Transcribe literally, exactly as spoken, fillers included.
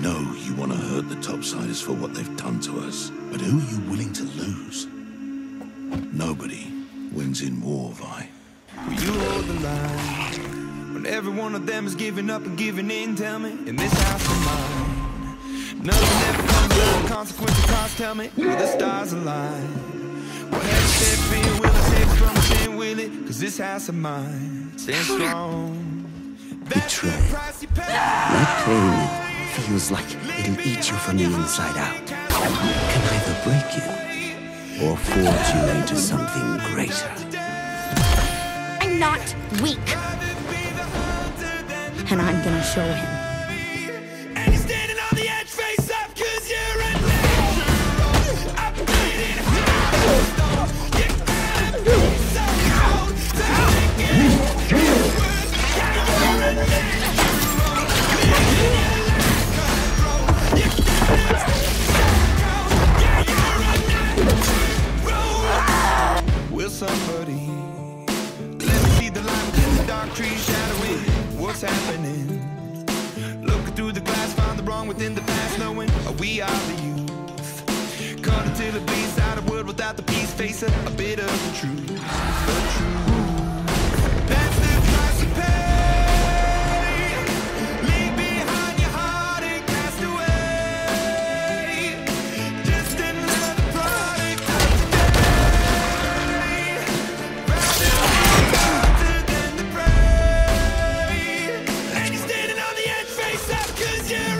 know you want to hurt the topsiders for what they've done to us, but who are you willing to lose? Nobody wins in war, Vi. Will you hold the line when every one of them is giving up and giving in? Tell me, in this house of mine, nothing ever comes without consequence of cost. Tell me, will the stars align? Will every step in, will it take from within? Will it? Cause this house of mine stands strong. Betray. That pain feels like it'll eat you from the inside out. Can either break you or forge you into something greater. I'm not weak, and I'm gonna show him. Somebody, let me see the light within the dark tree shadowing. What's happening? Looking through the glass, find the wrong within the past, knowing we are the youth. Caught until the beast out of world without the peace, face a bit of the truth. The truth. That's the price you pay. Leave behind your heart and cast away. Just another product of today. Yeah.